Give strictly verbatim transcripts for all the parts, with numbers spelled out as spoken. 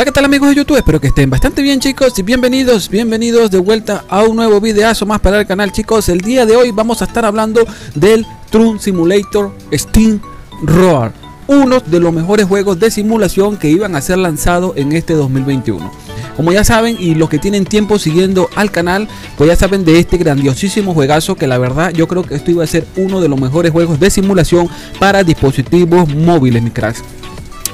Hola, ¿qué tal amigos de YouTube? Espero que estén bastante bien, chicos, y bienvenidos, bienvenidos de vuelta a un nuevo videazo más para el canal, chicos. El día de hoy vamos a estar hablando del Truck Simulator Eastern Roads, uno de los mejores juegos de simulación que iban a ser lanzados en este dos mil veintiuno. Como ya saben, y los que tienen tiempo siguiendo al canal, pues ya saben de este grandiosísimo juegazo que la verdad yo creo que esto iba a ser uno de los mejores juegos de simulación para dispositivos móviles, mi cracks.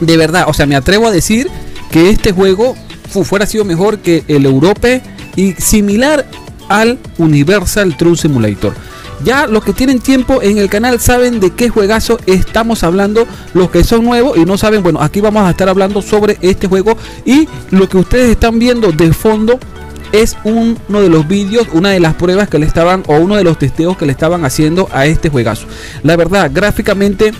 De verdad, o sea, me atrevo a decir que este juego fuera sido mejor que el Europe y similar al Universal Truck Simulator. Ya los que tienen tiempo en el canal saben de qué juegazo estamos hablando. Los que son nuevos y no saben, bueno, aquí vamos a estar hablando sobre este juego. Y lo que ustedes están viendo de fondo es uno de los vídeos, una de las pruebas que le estaban, o uno de los testeos que le estaban haciendo a este juegazo. La verdad, gráficamente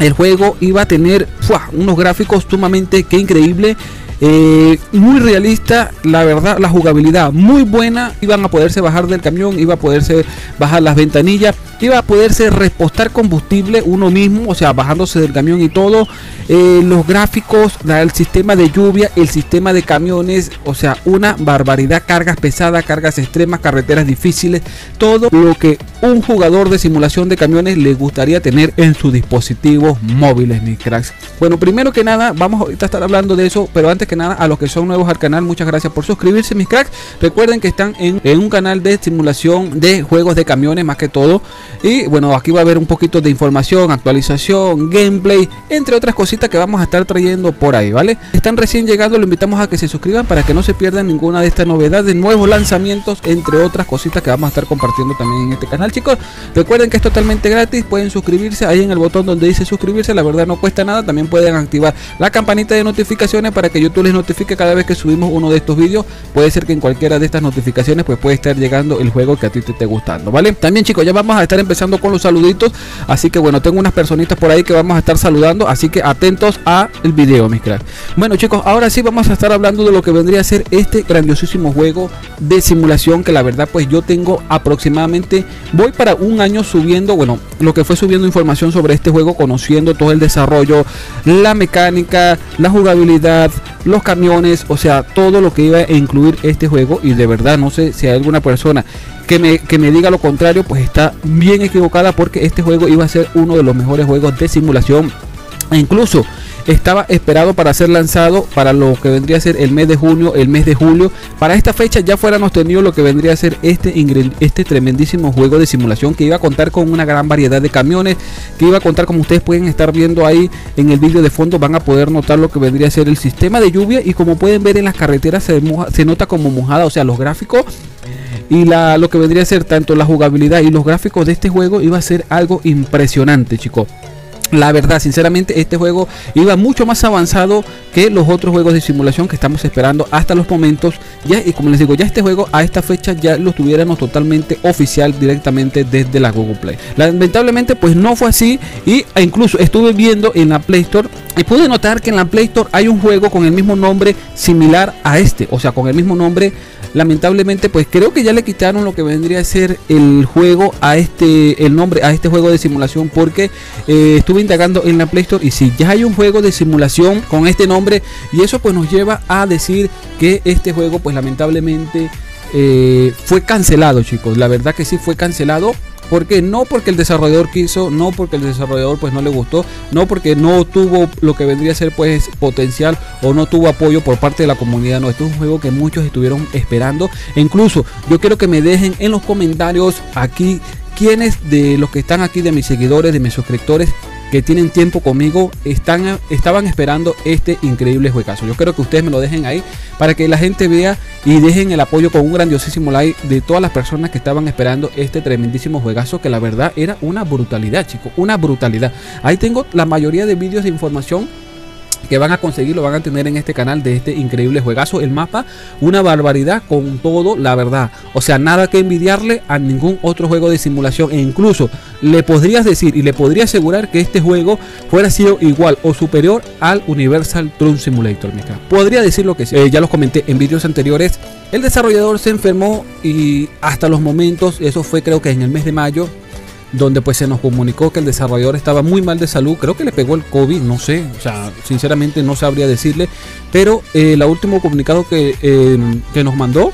el juego iba a tener ¡fua! Unos gráficos sumamente que increíble, eh, muy realista, la verdad, la jugabilidad muy buena. Iban a poderse bajar del camión, iba a poderse bajar las ventanillas, iba a poderse repostar combustible uno mismo, o sea, bajándose del camión y todo. Eh, los gráficos, el sistema de lluvia, el sistema de camiones, o sea, una barbaridad, cargas pesadas, cargas extremas, carreteras difíciles, todo lo que un jugador de simulación de camiones le gustaría tener en sus dispositivos móviles, mis cracks. Bueno, primero que nada, vamos ahorita a estar hablando de eso, pero antes que nada, a los que son nuevos al canal, muchas gracias por suscribirse, mis cracks. Recuerden que están en, en un canal de simulación de juegos de camiones, más que todo. Y bueno, aquí va a haber un poquito de información, actualización, gameplay, entre otras cositas que vamos a estar trayendo por ahí, ¿vale? Están recién llegando, lo invitamos a que se suscriban para que no se pierdan ninguna de estas novedades, nuevos lanzamientos, entre otras cositas que vamos a estar compartiendo también en este canal, chicos. Recuerden que es totalmente gratis, pueden suscribirse ahí en el botón donde dice suscribirse, la verdad no cuesta nada. También pueden activar la campanita de notificaciones para que YouTube les notifique cada vez que subimos uno de estos vídeos. Puede ser que en cualquiera de estas notificaciones pues puede estar llegando el juego que a ti te esté gustando, ¿vale? También, chicos, ya vamos a estar empezando con los saluditos, así que bueno, tengo unas personitas por ahí que vamos a estar saludando, así que atentos a el video, mis cracks. Bueno, chicos, ahora sí vamos a estar hablando de lo que vendría a ser este grandiosísimo juego de simulación que la verdad pues yo tengo aproximadamente, voy para un año subiendo, bueno, lo que fue subiendo información sobre este juego, conociendo todo el desarrollo, la mecánica, la jugabilidad, los camiones, o sea, todo lo que iba a incluir este juego. Y de verdad no sé si hay alguna persona que me, que me diga lo contrario, pues está bien equivocada, porque este juego iba a ser uno de los mejores juegos de simulación. E incluso estaba esperado para ser lanzado para lo que vendría a ser el mes de junio, el mes de julio. Para esta fecha ya fuéramos tenido lo que vendría a ser este, este tremendísimo juego de simulación que iba a contar con una gran variedad de camiones, que iba a contar, como ustedes pueden estar viendo ahí en el vídeo de fondo, van a poder notar lo que vendría a ser el sistema de lluvia. Y como pueden ver, en las carreteras se, moja, se nota como mojada, o sea, los gráficos y la, lo que vendría a ser tanto la jugabilidad y los gráficos de este juego iba a ser algo impresionante, chicos. La verdad, sinceramente, este juego iba mucho más avanzado que los otros juegos de simulación que estamos esperando hasta los momentos. Ya, y como les digo, ya este juego a esta fecha ya lo tuviéramos totalmente oficial directamente desde la Google Play. Lamentablemente pues no fue así, y e incluso estuve viendo en la Play Store y pude notar que en la Play Store hay un juego con el mismo nombre similar a este, o sea, con el mismo nombre. Lamentablemente pues creo que ya le quitaron lo que vendría a ser el juego a este, el nombre a este juego de simulación, porque eh, estuve indagando en la Play Store y si ya hay un juego de simulación con este nombre, y eso pues nos lleva a decir que este juego pues lamentablemente eh, fue cancelado, chicos. La verdad que sí fue cancelado, porque no porque el desarrollador quiso, no porque el desarrollador pues no le gustó, no porque no tuvo lo que vendría a ser pues potencial, o no tuvo apoyo por parte de la comunidad. No, esto es un juego que muchos estuvieron esperando. E incluso yo quiero que me dejen en los comentarios aquí quiénes de los que están aquí, de mis seguidores, de mis suscriptores que tienen tiempo conmigo, están, estaban esperando este increíble juegazo. Yo creo que ustedes me lo dejen ahí para que la gente vea, y dejen el apoyo con un grandiosísimo like de todas las personas que estaban esperando este tremendísimo juegazo, que la verdad era una brutalidad, chicos, una brutalidad. Ahí tengo la mayoría de vídeos de información que van a conseguir, lo van a tener en este canal, de este increíble juegazo. El mapa, una barbaridad con todo, la verdad, o sea, nada que envidiarle a ningún otro juego de simulación. E incluso le podrías decir y le podría asegurar que este juego fuera sido igual o superior al Universal Truck Simulator, mica. Podría decir lo que sí. Eh, ya los comenté en vídeos anteriores, el desarrollador se enfermó y hasta los momentos, eso fue creo que en el mes de mayo, donde pues se nos comunicó que el desarrollador estaba muy mal de salud, creo que le pegó el COVID, no sé, o sea, sinceramente no sabría decirle, pero eh, el último comunicado que, eh, que nos mandó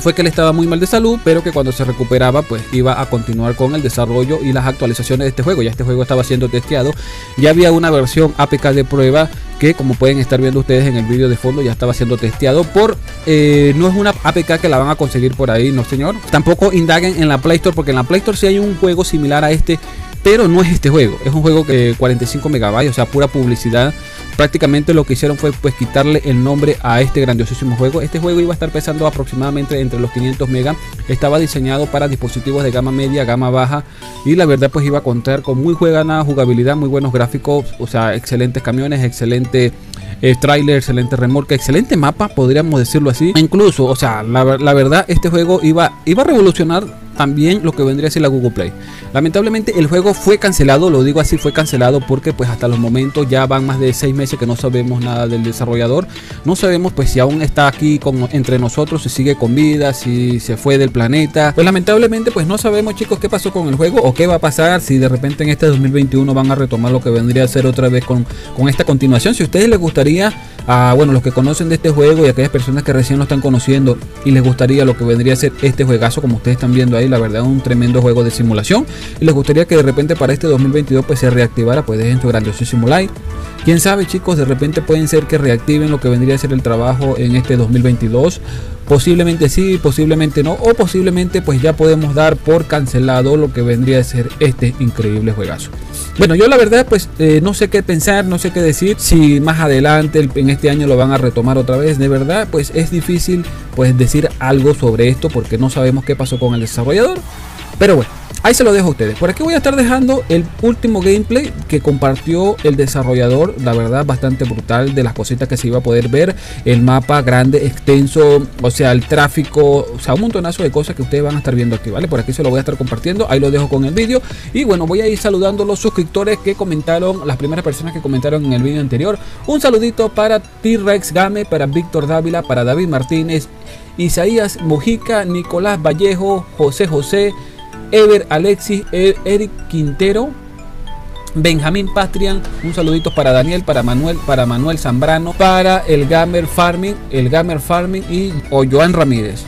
fue que él estaba muy mal de salud, pero que cuando se recuperaba pues iba a continuar con el desarrollo y las actualizaciones de este juego. Ya este juego estaba siendo testeado, ya había una versión A P K de prueba que, como pueden estar viendo ustedes en el vídeo de fondo, ya estaba siendo testeado por eh, no es una A P K que la van a conseguir por ahí, no señor. Tampoco indaguen en la Play Store, porque en la Play Store sí hay un juego similar a este, pero no es este juego. Es un juego que cuarenta y cinco megabytes, o sea, pura publicidad. Prácticamente lo que hicieron fue pues quitarle el nombre a este grandiosísimo juego. Este juego iba a estar pesando aproximadamente entre los quinientos megas. Estaba diseñado para dispositivos de gama media, gama baja, y la verdad pues iba a contar con muy buena jugabilidad, muy buenos gráficos, o sea, excelentes camiones, excelente eh, trailer, excelente remolque, excelente mapa, podríamos decirlo así. Incluso, o sea, la, la verdad este juego iba, iba a revolucionar también lo que vendría a ser la Google Play. Lamentablemente el juego fue cancelado, lo digo así, fue cancelado porque pues hasta los momentos ya van más de seis meses que no sabemos nada del desarrollador. No sabemos pues si aún está aquí con, entre nosotros, si sigue con vida, si se fue del planeta. Pues lamentablemente pues no sabemos, chicos, qué pasó con el juego o qué va a pasar, si de repente en este dos mil veintiuno van a retomar lo que vendría a ser otra vez con, con esta continuación. Si a ustedes les gustaría, a, bueno, los que conocen de este juego y aquellas personas que recién lo están conociendo y les gustaría lo que vendría a ser este juegazo, como ustedes están viendo ahí, la verdad un tremendo juego de simulación, y les gustaría que de repente para este dos mil veintidós pues se reactivara, pues dejen su grandiosísimo like. Quién sabe, chicos, de repente pueden ser que reactiven lo que vendría a ser el trabajo en este dos mil veintidós. Posiblemente sí, posiblemente no, o posiblemente pues ya podemos dar por cancelado lo que vendría a ser este increíble juegazo. Bueno, yo la verdad pues eh, no sé qué pensar, no sé qué decir, si más adelante en este año lo van a retomar otra vez. De verdad pues es difícil pues decir algo sobre esto porque no sabemos qué pasó con el desarrollador, pero bueno, ahí se lo dejo a ustedes. Por aquí voy a estar dejando el último gameplay que compartió el desarrollador, la verdad bastante brutal, de las cositas que se iba a poder ver, el mapa grande, extenso, o sea, el tráfico, o sea, un montonazo de cosas que ustedes van a estar viendo aquí, ¿vale? Por aquí se lo voy a estar compartiendo, ahí lo dejo con el vídeo. Y bueno, voy a ir saludando a los suscriptores que comentaron, las primeras personas que comentaron en el vídeo anterior. Un saludito para T-Rex Game, para Víctor Dávila, para David Martínez, Isaías Mojica, Nicolás Vallejo, José José, Ever Alexis, Eric Quintero, Benjamín Pastrian. Un saludito para Daniel, para Manuel, para Manuel Zambrano, para el Gamer Farming, el Gamer Farming y o Joan Ramírez.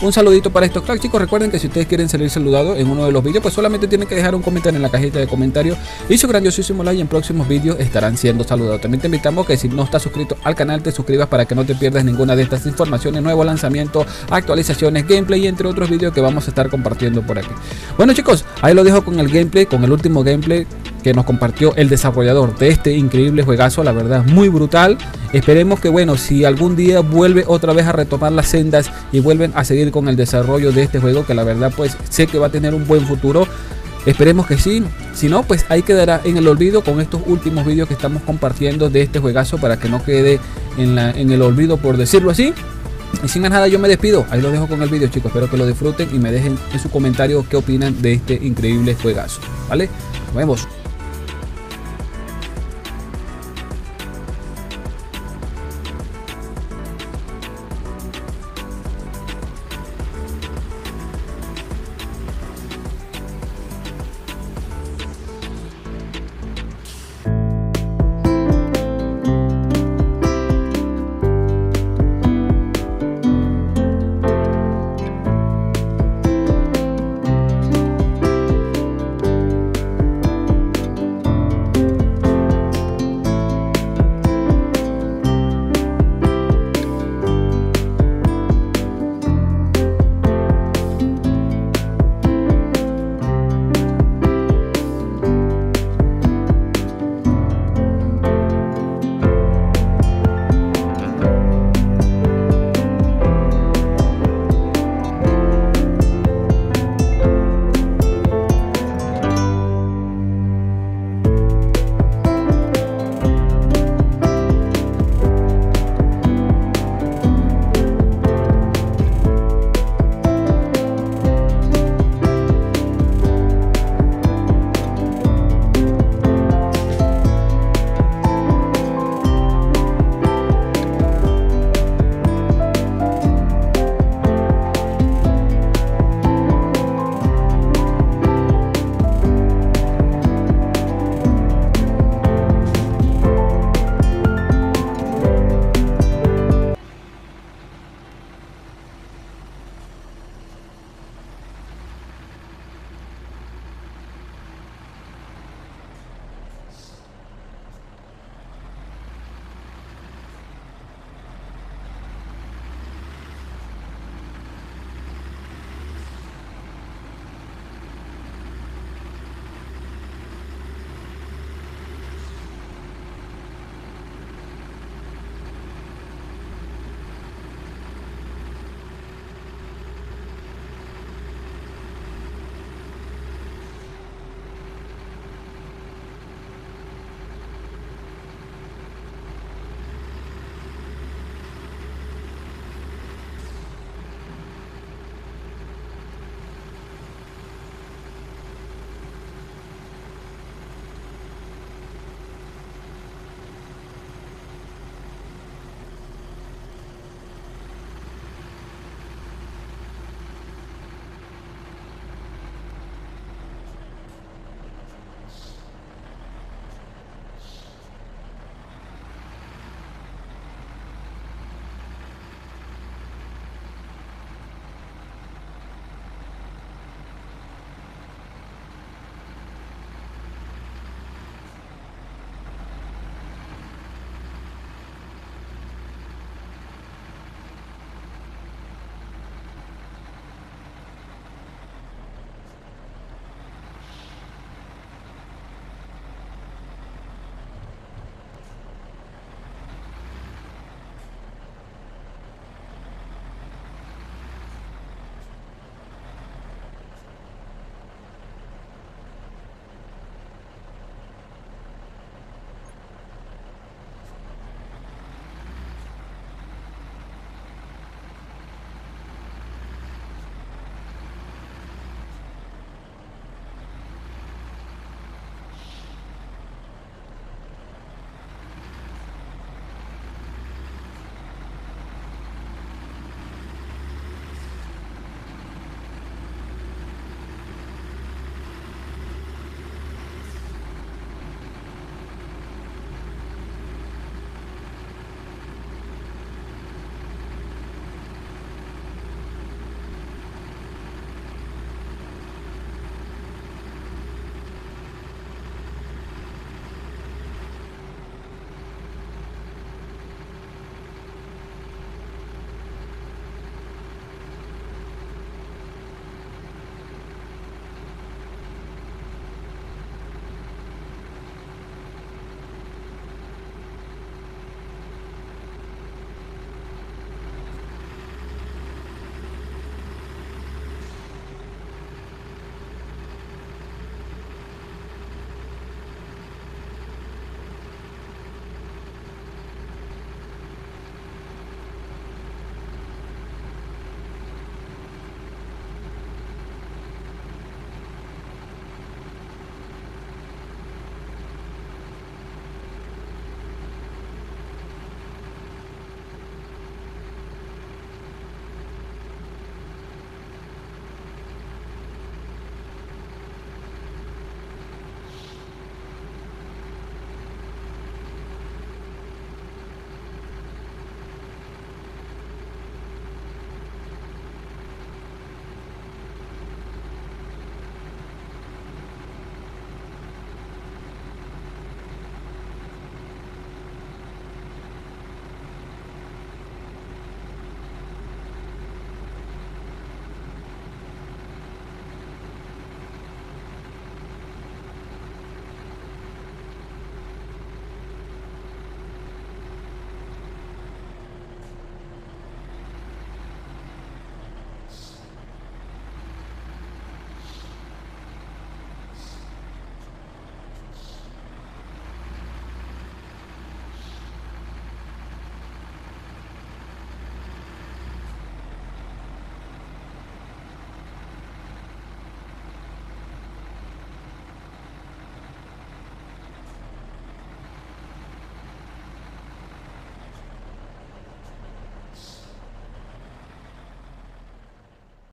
Un saludito para estos cracks, chicos. Recuerden que si ustedes quieren salir saludados en uno de los vídeos, pues solamente tienen que dejar un comentario en la cajita de comentarios y su grandiosísimo like, y en próximos vídeos estarán siendo saludados. También te invitamos que si no estás suscrito al canal, te suscribas para que no te pierdas ninguna de estas informaciones, nuevos lanzamientos, actualizaciones, gameplay y entre otros vídeos que vamos a estar compartiendo por aquí. Bueno, chicos, ahí lo dejo con el gameplay, con el último gameplay que nos compartió el desarrollador de este increíble juegazo, la verdad muy brutal. Esperemos que, bueno, si algún día vuelve otra vez a retomar las sendas y vuelven a seguir con el desarrollo de este juego, que la verdad pues sé que va a tener un buen futuro. Esperemos que sí, si no pues ahí quedará en el olvido con estos últimos vídeos que estamos compartiendo de este juegazo, para que no quede en, la, en el olvido, por decirlo así. Y sin más nada, yo me despido, ahí lo dejo con el vídeo, chicos. Espero que lo disfruten y me dejen en su comentario qué opinan de este increíble juegazo, ¿vale? Nos vemos.